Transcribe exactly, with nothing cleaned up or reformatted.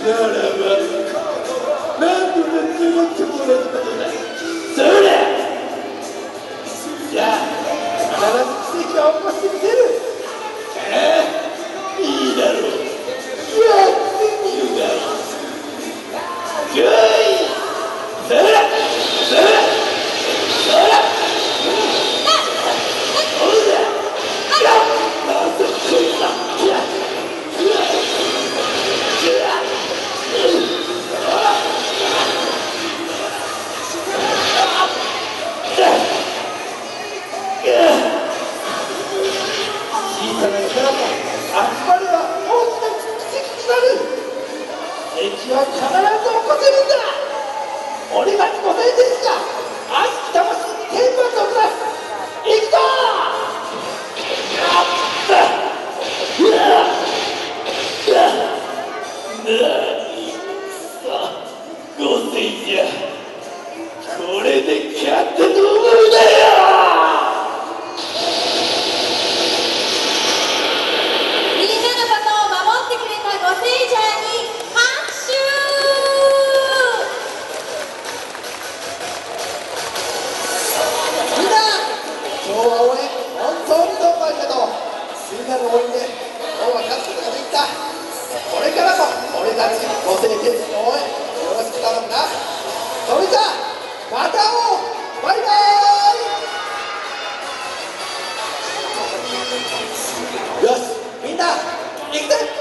よしみんな行くぜ。